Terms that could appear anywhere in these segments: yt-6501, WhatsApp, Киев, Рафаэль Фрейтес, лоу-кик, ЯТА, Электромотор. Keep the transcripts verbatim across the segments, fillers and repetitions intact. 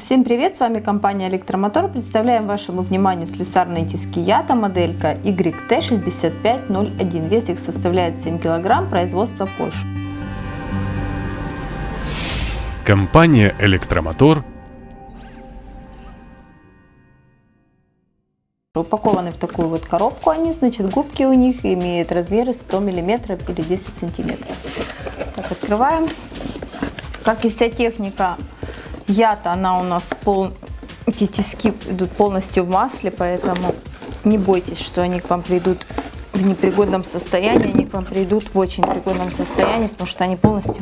Всем привет, с вами компания Электромотор. Представляем вашему вниманию слесарные тиски ЯТА, моделька Y T шесть пять ноль один. Вес их составляет семь килограмм, производство Польша. Компания Электромотор. Упакованы в такую вот коробку они, значит, губки у них имеют размеры сто миллиметров или десять сантиметров. Так, открываем. Как и вся техника ЯТА, она у нас пол... эти тиски идут полностью в масле, поэтому не бойтесь, что они к вам придут в непригодном состоянии, они к вам придут в очень пригодном состоянии, потому что они полностью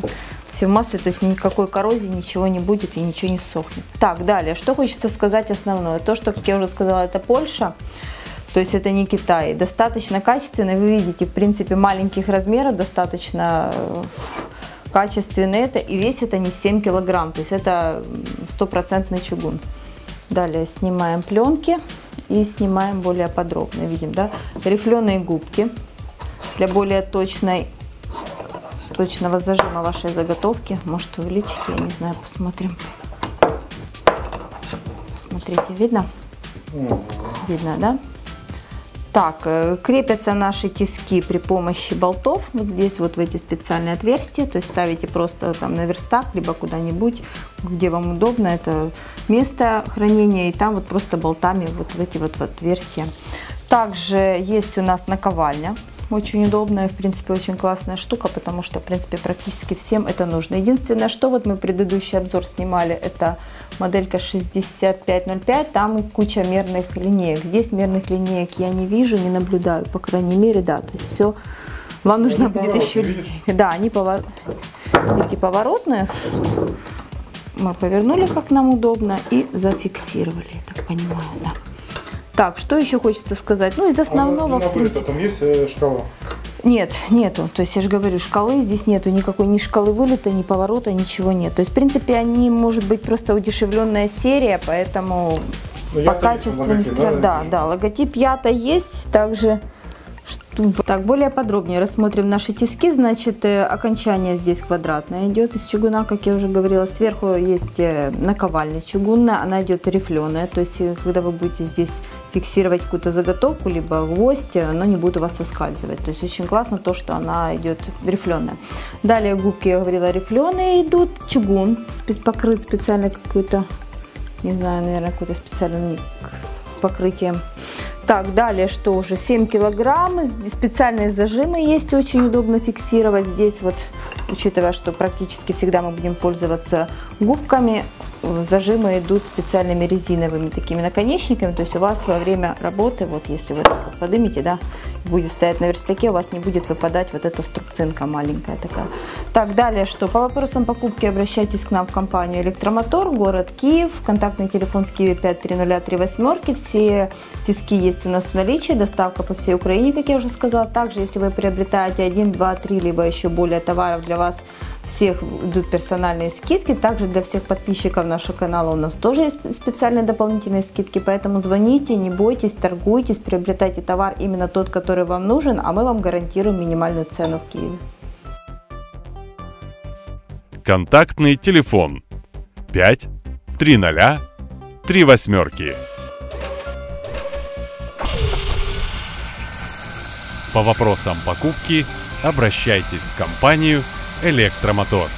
все в масле, то есть никакой коррозии, ничего не будет и ничего не сохнет. Так, далее, что хочется сказать основное, то, что, как я уже сказала, это Польша, то есть это не Китай, достаточно качественно, вы видите, в принципе, маленьких размеров, достаточно... качественный это, и весит это не семь килограмм, то есть это стопроцентный чугун. Далее снимаем пленки и снимаем более подробно. Видим, да, рифленые губки для более точной, точного зажима вашей заготовки. Может увеличить, я не знаю, посмотрим. Смотрите, видно? Видно, да? Так, крепятся наши тиски при помощи болтов, вот здесь вот в эти специальные отверстия, то есть ставите просто там на верстак, либо куда-нибудь, где вам удобно, это место хранения, и там вот просто болтами вот в эти вот отверстия. Также есть у нас наковальня, очень удобная, в принципе, очень классная штука, потому что, в принципе, практически всем это нужно. Единственное, что вот мы предыдущий обзор снимали, это моделька шестьдесят пять ноль пять, там и куча мерных линеек. Здесь мерных линеек я не вижу, не наблюдаю, по крайней мере, да, то есть все. Вам нужно будет еще линейки. Да, они повор... эти поворотные. Мы повернули, как нам удобно, и зафиксировали, я так понимаю, да. Так, что еще хочется сказать? Ну, из основного, а на, в принципе... Там есть э, шкала? Нет, нету. То есть я же говорю, шкалы здесь нету, никакой ни шкалы вылета, ни поворота, ничего нет. То есть, в принципе, они, может быть, просто удешевленная серия, поэтому но по качеству не страдают. Да, да, логотип ЯТА есть, также... Так, более подробнее рассмотрим наши тиски. Значит, окончание здесь квадратное идет из чугуна, как я уже говорила. Сверху есть наковальня чугунная, она идет рифленая. То есть, когда вы будете здесь фиксировать какую-то заготовку, либо гвоздь, она не будет у вас соскальзывать. То есть, очень классно то, что она идет рифленая. Далее губки, я говорила, рифленые идут. Чугун покрыт специально какой-то, не знаю, наверное, какой-то специальным покрытием. Так, далее, что уже семь килограмм, специальные зажимы есть, очень удобно фиксировать. Здесь вот, учитывая, что практически всегда мы будем пользоваться губками, зажимы идут специальными резиновыми такими наконечниками, то есть у вас во время работы, вот если вы подымете, да, будет стоять на верстаке, у вас не будет выпадать вот эта струбцинка маленькая такая. Так, далее что? По вопросам покупки обращайтесь к нам в компанию Электромотор, город Киев, контактный телефон в Киеве пять три ноль три восемь, все тиски есть у нас в наличии, доставка по всей Украине, как я уже сказала. Также, если вы приобретаете один, два, три, либо еще более товаров, для вас всех идут персональные скидки. Также для всех подписчиков нашего канала у нас тоже есть специальные дополнительные скидки. Поэтому звоните, не бойтесь, торгуйтесь, приобретайте товар именно тот, который вам нужен, а мы вам гарантируем минимальную цену в Киеве. Контактный телефон пять три ноль три восемь. По вопросам покупки обращайтесь в компанию Электромотор.